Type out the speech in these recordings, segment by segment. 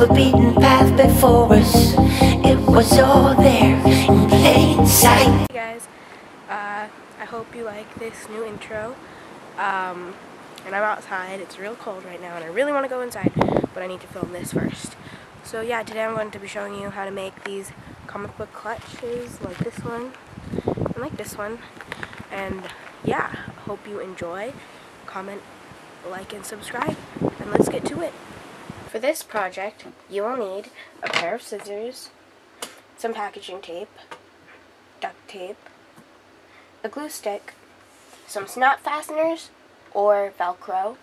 overbeaten path before us. It was all there in plain sight. Hey guys, I hope you like this new intro. And I'm outside. It's real cold right now and I really want to go inside, but I need to film this first. So yeah, today I'm going to be showing you how to make these comic book clutches, like this one and like this one. And yeah, hope you enjoy. Comment, like, and subscribe, and let's get to it. For this project, you will need a pair of scissors, some packaging tape, duct tape, a glue stick, some snap fasteners or Velcro,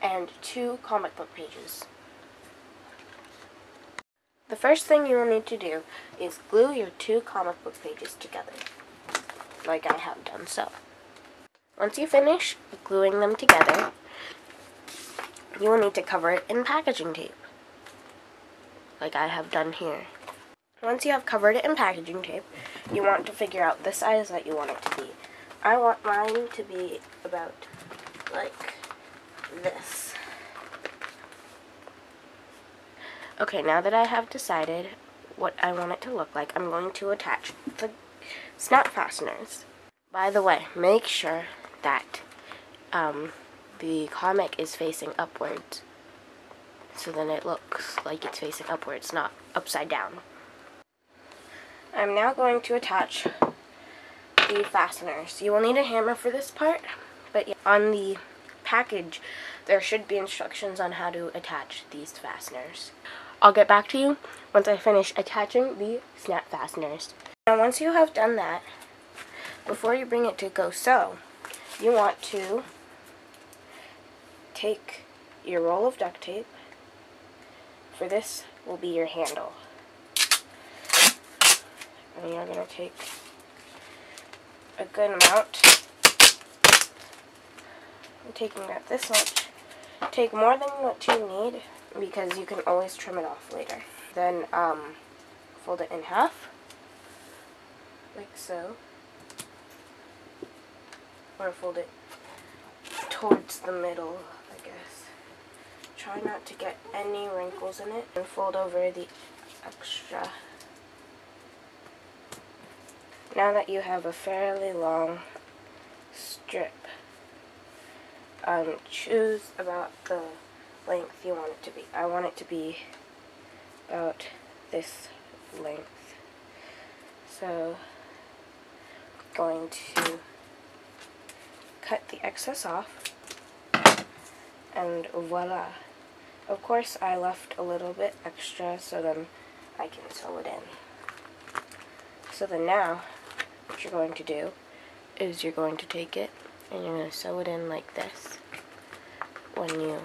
and 2 comic book pages. The first thing you will need to do is glue your 2 comic book pages together, like I have done so. Once you finish gluing them together, you will need to cover it in packaging tape, like I have done here. Once you have covered it in packaging tape, you want to figure out the size that you want it to be. I want mine to be about like this. Okay, now that I have decided what I want it to look like, I'm going to attach the snap fasteners. By the way, make sure that the comic is facing upwards, so then it looks like it's facing upwards, not upside down. I'm now going to attach the fasteners. You will need a hammer for this part, but on the package there should be instructions on how to attach these fasteners. I'll get back to you once I finish attaching the snap fasteners. Now once you have done that, before you bring it to go sew, you want to take your roll of duct tape. For this will be your handle. And you're going to take a good amount. I'm taking about this much. Take more than what you need because you can always trim it off later. Then fold it in half, like so. Or fold it towards the middle. Try not to get any wrinkles in it, and fold over the extra. Now that you have a fairly long strip, choose about the length you want it to be. I want it to be about this length. So I'm going to cut the excess off, and voila. Of course, I left a little bit extra so then I can sew it in. So then now, what you're going to do is you're going to take it and you're going to sew it in like this when you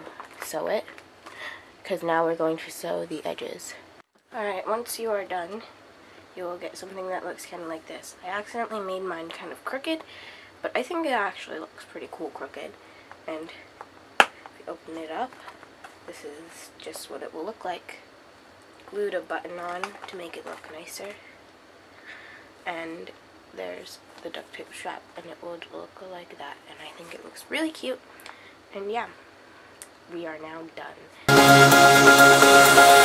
sew it, because now we're going to sew the edges. Alright, once you are done, you will get something that looks kind of like this. I accidentally made mine kind of crooked, but I think it actually looks pretty cool crooked. And if you open it up, this is just what it will look like. Glued a button on to make it look nicer. And there's the duct tape strap, and it will look like that. And I think it looks really cute. And yeah, we are now done.